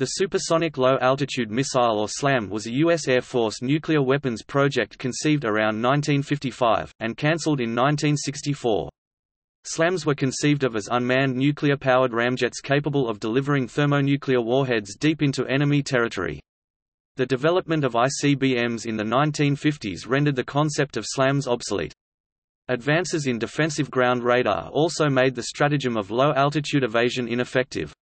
The Supersonic Low Altitude Missile or SLAM was a U.S. Air Force nuclear weapons project conceived around 1955, and cancelled in 1964. SLAMs were conceived of as unmanned nuclear-powered ramjets capable of delivering thermonuclear warheads deep into enemy territory. The development of ICBMs in the 1950s rendered the concept of SLAMs obsolete. Advances in defensive ground radar also made the stratagem of low-altitude evasion ineffective.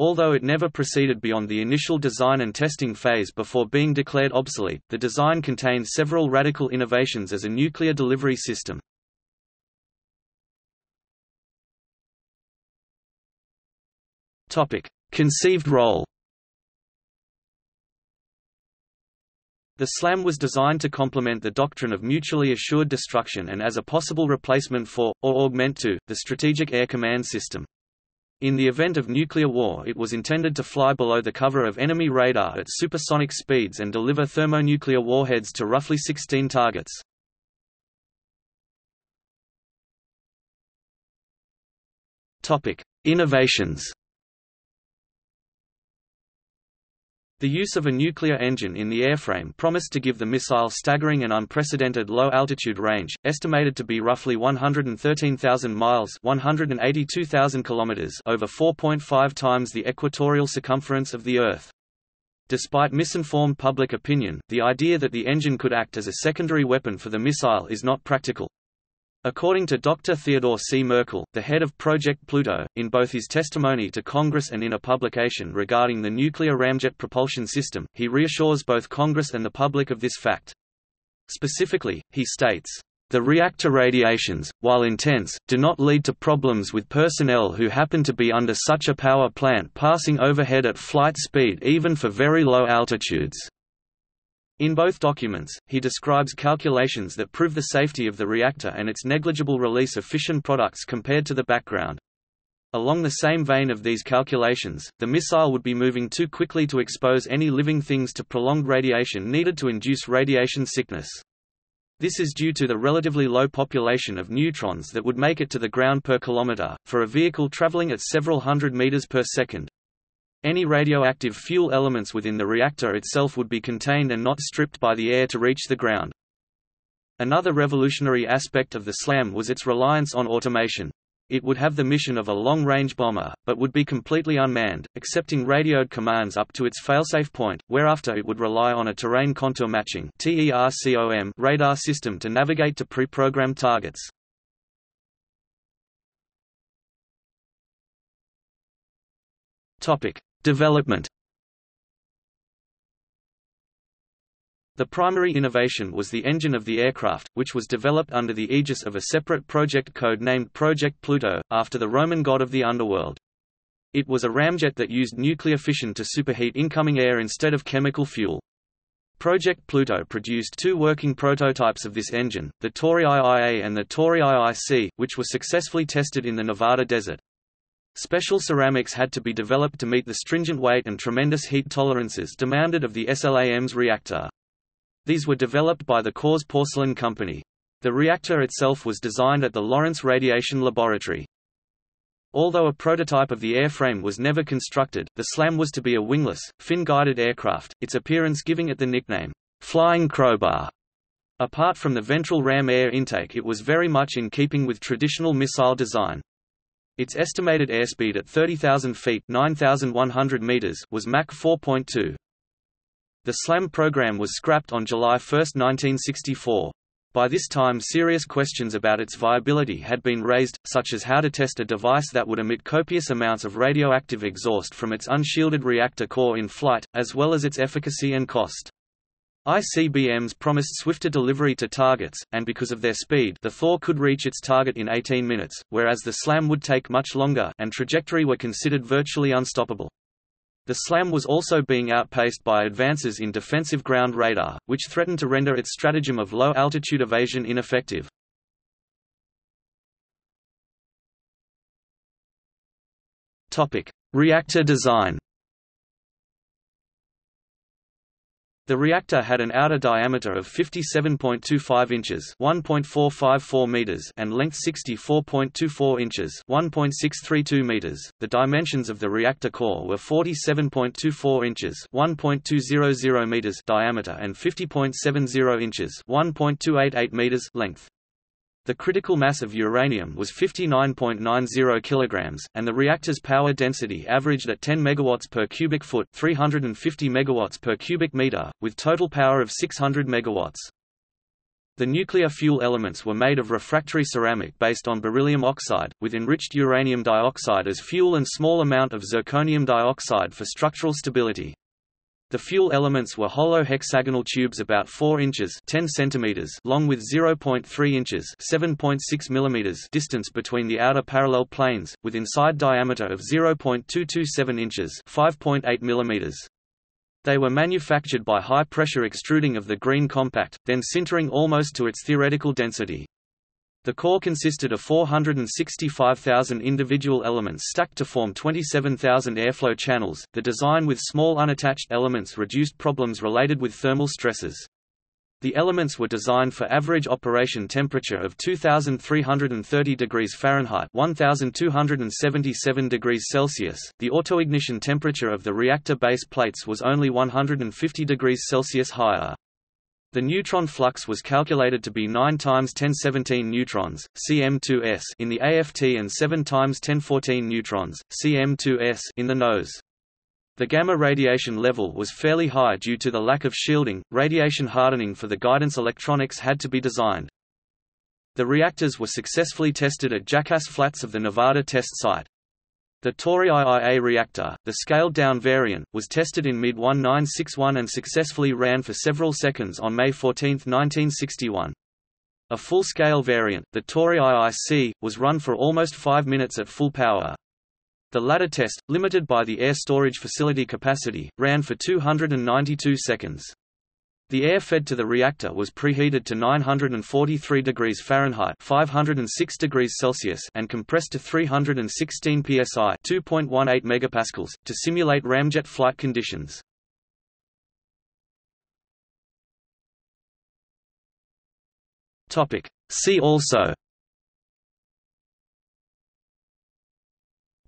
Although it never proceeded beyond the initial design and testing phase before being declared obsolete, the design contained several radical innovations as a nuclear delivery system. Conceived role. The SLAM was designed to complement the doctrine of mutually assured destruction and as a possible replacement for, or augment to, the Strategic Air Command system. In the event of nuclear war, it was intended to fly below the cover of enemy radar at supersonic speeds and deliver thermonuclear warheads to roughly 16 targets. Topic: Innovations. The use of a nuclear engine in the airframe promised to give the missile staggering and unprecedented low-altitude range, estimated to be roughly 113,000 miles (182,000 km) over 4.5 times the equatorial circumference of the Earth. Despite misinformed public opinion, the idea that the engine could act as a secondary weapon for the missile is not practical. According to Dr. Theodore C. Merkel, the head of Project Pluto, in both his testimony to Congress and in a publication regarding the nuclear ramjet propulsion system, he reassures both Congress and the public of this fact. Specifically, he states, "The reactor radiations, while intense, do not lead to problems with personnel who happen to be under such a power plant passing overhead at flight speed even for very low altitudes." In both documents, he describes calculations that prove the safety of the reactor and its negligible release of fission products compared to the background. Along the same vein of these calculations, the missile would be moving too quickly to expose any living things to prolonged radiation needed to induce radiation sickness. This is due to the relatively low population of neutrons that would make it to the ground per kilometer, for a vehicle traveling at several hundred meters per second. Any radioactive fuel elements within the reactor itself would be contained and not stripped by the air to reach the ground. Another revolutionary aspect of the SLAM was its reliance on automation. It would have the mission of a long-range bomber, but would be completely unmanned, accepting radioed commands up to its failsafe point, whereafter it would rely on a terrain contour matching (TERCOM) radar system to navigate to pre-programmed targets. Development. The primary innovation was the engine of the aircraft, which was developed under the aegis of a separate project code named Project Pluto, after the Roman god of the underworld. It was a ramjet that used nuclear fission to superheat incoming air instead of chemical fuel. Project Pluto produced two working prototypes of this engine, the Tory II-A and the Tory II-C, which were successfully tested in the Nevada desert. Special ceramics had to be developed to meet the stringent weight and tremendous heat tolerances demanded of the SLAM's reactor. These were developed by the Coors Porcelain Company. The reactor itself was designed at the Lawrence Radiation Laboratory. Although a prototype of the airframe was never constructed, the SLAM was to be a wingless, fin-guided aircraft, its appearance giving it the nickname, Flying Crowbar. Apart from the ventral ram air intake, it was very much in keeping with traditional missile design. Its estimated airspeed at 30,000 feet (9,100 meters) was Mach 4.2. The SLAM program was scrapped on July 1, 1964. By this time serious questions about its viability had been raised, such as how to test a device that would emit copious amounts of radioactive exhaust from its unshielded reactor core in flight, as well as its efficacy and cost. ICBMs promised swifter delivery to targets, and because of their speed the Thor could reach its target in 18 minutes, whereas the SLAM would take much longer, and trajectory were considered virtually unstoppable. The SLAM was also being outpaced by advances in defensive ground radar, which threatened to render its stratagem of low-altitude evasion ineffective. Reactor design. The reactor had an outer diameter of 57.25 inches (1.454 meters) and length 64.24 inches (1.632 meters). The dimensions of the reactor core were 47.24 inches (1.200 meters) diameter and 50.70 inches (1.288 meters) length. The critical mass of uranium was 59.90 kilograms, and the reactor's power density averaged at 10 megawatts per cubic foot, 350 megawatts per cubic meter, with total power of 600 megawatts. The nuclear fuel elements were made of refractory ceramic based on beryllium oxide, with enriched uranium dioxide as fuel and small amount of zirconium dioxide for structural stability. The fuel elements were hollow hexagonal tubes about 4 inches 10 centimeters long with 0.3 inches 7.6 mm distance between the outer parallel planes, with inside diameter of 0.227 inches 5.8 mm. They were manufactured by high-pressure extruding of the green compact, then sintering almost to its theoretical density. The core consisted of 465,000 individual elements stacked to form 27,000 airflow channels. The design with small unattached elements reduced problems related with thermal stresses. The elements were designed for average operation temperature of 2,330 degrees Fahrenheit (1,277 degrees Celsius). The autoignition temperature of the reactor base plates was only 150 degrees Celsius higher. The neutron flux was calculated to be 9 × 10^17 neutrons (cm2s) in the AFT and 7 × 10^14 neutrons (cm2s) in the nose. The gamma radiation level was fairly high due to the lack of shielding. Radiation hardening for the guidance electronics had to be designed. The reactors were successfully tested at Jackass Flats of the Nevada test site. The Tory II-A reactor, the scaled-down variant, was tested in mid-1961 and successfully ran for several seconds on May 14, 1961. A full-scale variant, the Tory II-C, was run for almost 5 minutes at full power. The latter test, limited by the air storage facility capacity, ran for 292 seconds. The air fed to the reactor was preheated to 943 degrees Fahrenheit (506 degrees Celsius) and compressed to 316 psi (2.18 megapascals) to simulate ramjet flight conditions. Topic: See also.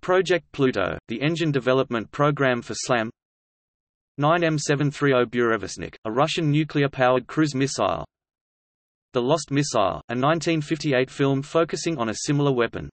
Project Pluto, the engine development program for SLAM. 9M730 Burevestnik, a Russian nuclear-powered cruise missile. The Lost Missile, a 1958 film focusing on a similar weapon.